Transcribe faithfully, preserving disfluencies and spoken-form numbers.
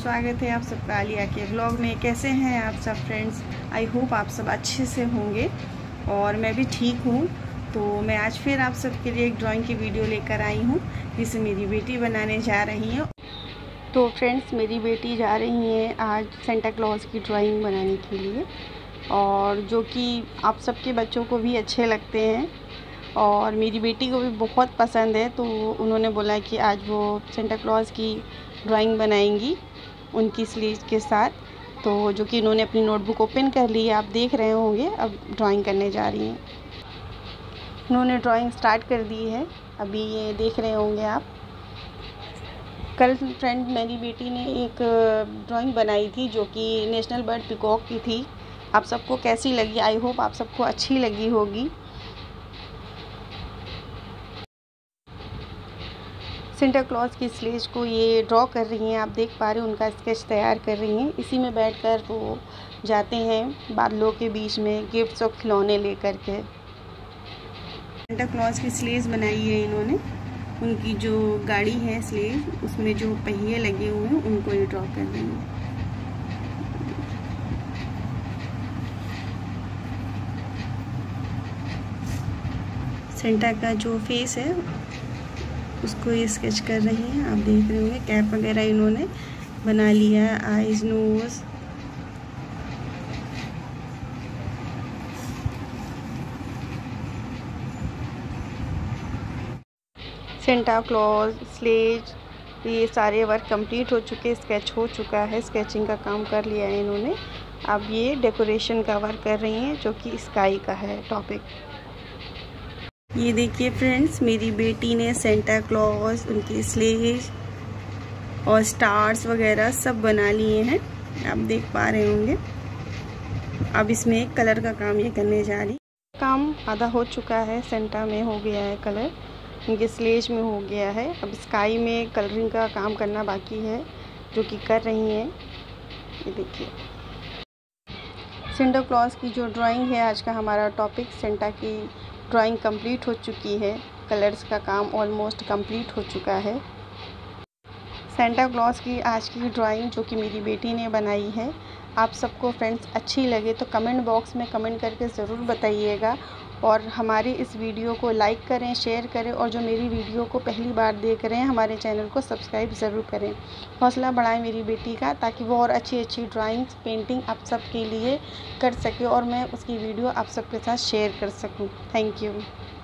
स्वागत है आप सबका आलिया के व्लॉग में। कैसे हैं आप सब फ्रेंड्स? आई होप आप सब अच्छे से होंगे और मैं भी ठीक हूँ। तो मैं आज फिर आप सबके लिए एक ड्राइंग की वीडियो लेकर आई हूँ जिसे मेरी बेटी बनाने जा रही है। तो फ्रेंड्स, मेरी बेटी जा रही है आज सेंटा क्लॉज की ड्राइंग बनाने के लिए, और जो कि आप सबके बच्चों को भी अच्छे लगते हैं और मेरी बेटी को भी बहुत पसंद है। तो उन्होंने बोला कि आज वो सेंटा क्लॉज की ड्राइंग बनाएंगी उनकी स्लीज के साथ। तो जो कि इन्होंने अपनी नोटबुक ओपन कर ली है, आप देख रहे होंगे। अब ड्राइंग करने जा रही हैं, इन्होंने ड्राइंग स्टार्ट कर दी है। अभी ये देख रहे होंगे आप। कल फ्रेंड मेरी बेटी ने एक ड्राइंग बनाई थी जो कि नेशनल बर्ड पिकॉक की थी। आप सबको कैसी लगी? आई होप आप सबको अच्छी लगी होगी। सेंटा क्लॉज की स्लेज को ये ड्रॉ कर रही हैं, आप देख पा रहे हैं। उनका स्केच तैयार कर रही हैं। इसी में बैठकर वो जाते हैं बादलों के बीच में गिफ्ट्स और खिलौने लेकर के। सेंटा क्लॉज की स्लेज बनाई है इन्होंने। उनकी जो गाड़ी है स्लेज, उसमें जो पहिए लगे हुए हैं उनको ये ड्रॉ कर रही हैं। सेंटा का जो फेस है उसको ये स्केच कर रही हैं, आप देख रहे होंगे। कैप वगैरह इन्होंने बना लिया है, eyes, nose. Santa Claus, sleigh, ये सारे वर्क कंप्लीट हो चुके, स्केच हो चुका है। स्केचिंग का काम कर लिया है इन्होंने। अब ये डेकोरेशन का वर्क कर रही हैं जो कि स्काई का है टॉपिक। ये देखिए फ्रेंड्स, मेरी बेटी ने सेंटा क्लॉज, उनकी स्लेज और स्टार्स वगैरह सब बना लिए हैं, आप देख पा रहे होंगे। अब इसमें कलर का काम ये करने जा रही। काम आधा हो चुका है, सेंटा में हो गया है कलर, उनके स्लेज में हो गया है। अब स्काई में कलरिंग का काम करना बाकी है जो कि कर रही हैं। ये देखिए सेंटा क्लॉज की जो ड्राइंग है, आज का हमारा टॉपिक। सेंटा की ड्राइंग कंप्लीट हो चुकी है, कलर्स का काम ऑलमोस्ट कंप्लीट हो चुका है। सेंटा क्लॉज की आज की ड्राइंग जो कि मेरी बेटी ने बनाई है, आप सबको फ्रेंड्स अच्छी लगे तो कमेंट बॉक्स में कमेंट करके ज़रूर बताइएगा। और हमारी इस वीडियो को लाइक करें, शेयर करें, और जो मेरी वीडियो को पहली बार देख रहे हैं हमारे चैनल को सब्सक्राइब ज़रूर करें। हौसला बढ़ाएं मेरी बेटी का, ताकि वो और अच्छी अच्छी ड्राइंग्स, पेंटिंग आप सब के लिए कर सके और मैं उसकी वीडियो आप सबके साथ शेयर कर सकूं। Thank you.